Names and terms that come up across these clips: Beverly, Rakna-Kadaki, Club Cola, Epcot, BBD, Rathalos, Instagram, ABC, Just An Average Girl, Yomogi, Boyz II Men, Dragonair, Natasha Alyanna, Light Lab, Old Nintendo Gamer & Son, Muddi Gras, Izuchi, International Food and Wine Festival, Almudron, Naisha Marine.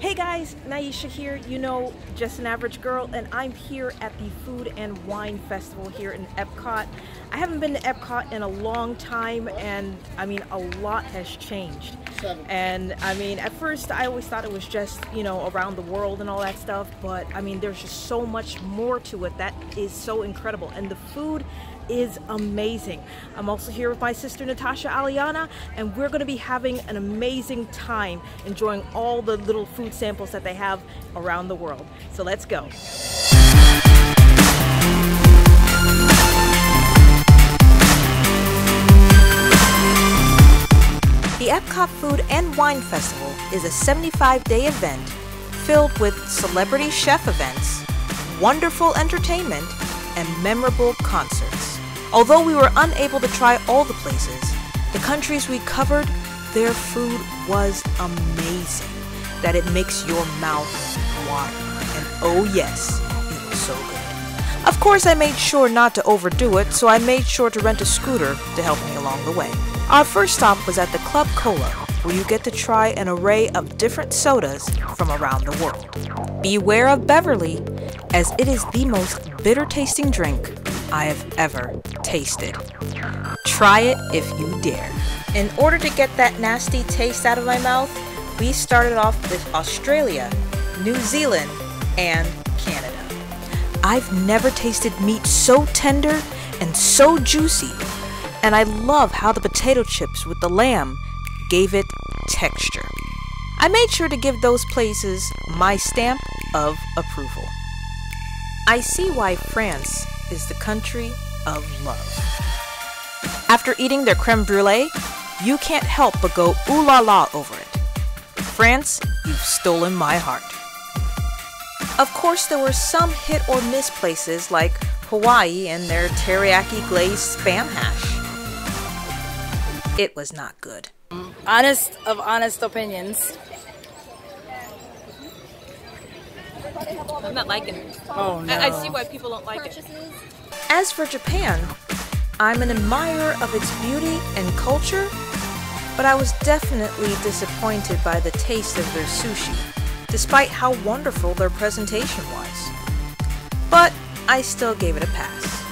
Hey guys, Naisha here, you know, Just An Average Girl, and I'm here at the Food and Wine Festival here in Epcot. I haven't been to Epcot in a long time, and I mean, a lot has changed. And I mean, at first I always thought it was just, you know, around the world and all that stuff, but I mean, there's just so much more to it that is so incredible, and the food is amazing. I'm also here with my sister Natasha Alyanna, and we're going to be having an amazing time enjoying all the little food samples that they have around the world. So let's go. The Epcot Food and Wine Festival is a 75-day event filled with celebrity chef events, wonderful entertainment, and memorable concerts. Although we were unable to try all the places, the countries we covered, their food was amazing, that it makes your mouth water. And oh yes, it was so good. Of course, I made sure not to overdo it, so I made sure to rent a scooter to help me along the way. Our first stop was at the Club Cola, where you get to try an array of different sodas from around the world. Beware of Beverly, as it is the most bitter tasting drink I have ever tasted. Try it if you dare. In order to get that nasty taste out of my mouth, we started off with Australia, New Zealand, and Canada. I've never tasted meat so tender and so juicy, and I love how the potato chips with the lamb gave it texture. I made sure to give those places my stamp of approval. I see why France is the country of love. After eating their creme brulee, you can't help but go ooh la la over it. France, you've stolen my heart. Of course, there were some hit or miss places like Hawaii and their teriyaki glazed spam hash. It was not good. Honest opinions. I'm not liking it. Oh, no. I see why people don't like it. As for Japan, I'm an admirer of its beauty and culture, but I was definitely disappointed by the taste of their sushi, despite how wonderful their presentation was. But I still gave it a pass.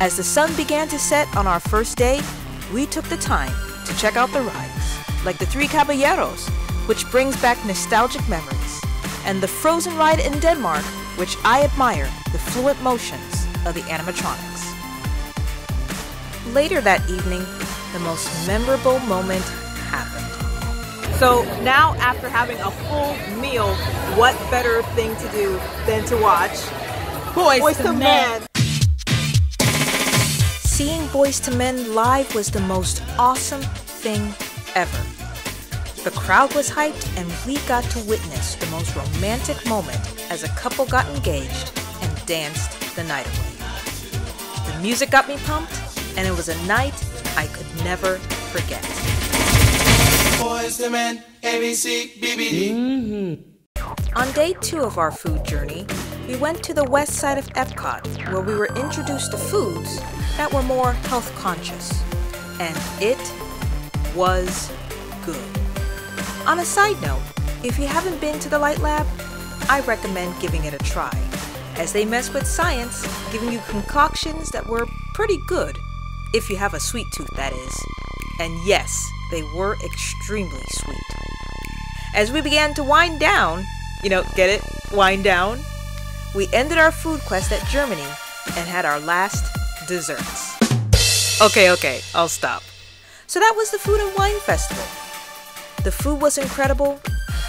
As the sun began to set on our first day, we took the time to check out the rides, like the Three Caballeros, which brings back nostalgic memories, and the Frozen ride in Denmark, which I admire the fluent motions of the animatronics. Later that evening, the most memorable moment happened. So now, after having a full meal, what better thing to do than to watch Boyz II Men. Seeing Boyz II Men live was the most awesome thing ever. The crowd was hyped, and we got to witness the most romantic moment as a couple got engaged and danced the night away. The music got me pumped, and it was a night I could never forget. Boyz II Men, ABC, BBD. On day 2 of our food journey, we went to the west side of Epcot, where we were introduced to foods that were more health conscious, and it was good. On a side note, if you haven't been to the Light Lab, I recommend giving it a try, as they mess with science, giving you concoctions that were pretty good, if you have a sweet tooth, that is. And yes, they were extremely sweet. As we began to wind down, you know, get it? Wind down. We ended our food quest at Germany and had our last desserts. Okay, I'll stop. So that was the Food and Wine Festival. The food was incredible,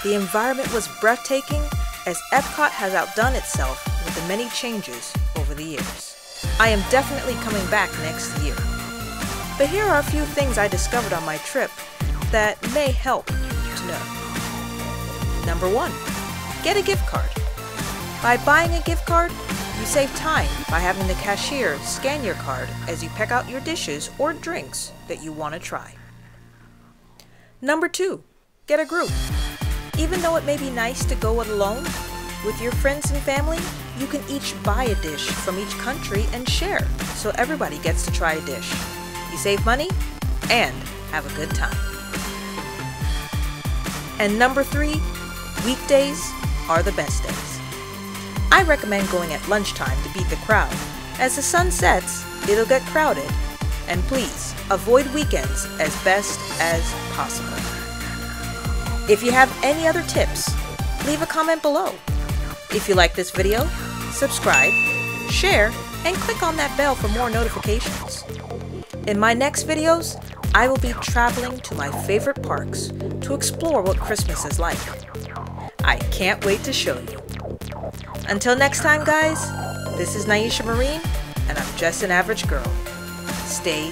the environment was breathtaking, as Epcot has outdone itself with the many changes over the years. I am definitely coming back next year. But here are a few things I discovered on my trip that may help to know. Number 1, get a gift card. By buying a gift card, you save time by having the cashier scan your card as you pick out your dishes or drinks that you want to try. Number 2, get a group. Even though it may be nice to go it alone, with your friends and family, you can each buy a dish from each country and share, so everybody gets to try a dish. You save money and have a good time. And number 3, weekdays are the best days. I recommend going at lunchtime to beat the crowd. As the sun sets, it'll get crowded. And please, avoid weekends as best as possible. If you have any other tips, leave a comment below. If you like this video, subscribe, share, and click on that bell for more notifications. In my next videos, I will be traveling to my favorite parks to explore what Christmas is like. I can't wait to show you. Until next time, guys, this is Naisha Marine, and I'm Just an Average Girl. Stay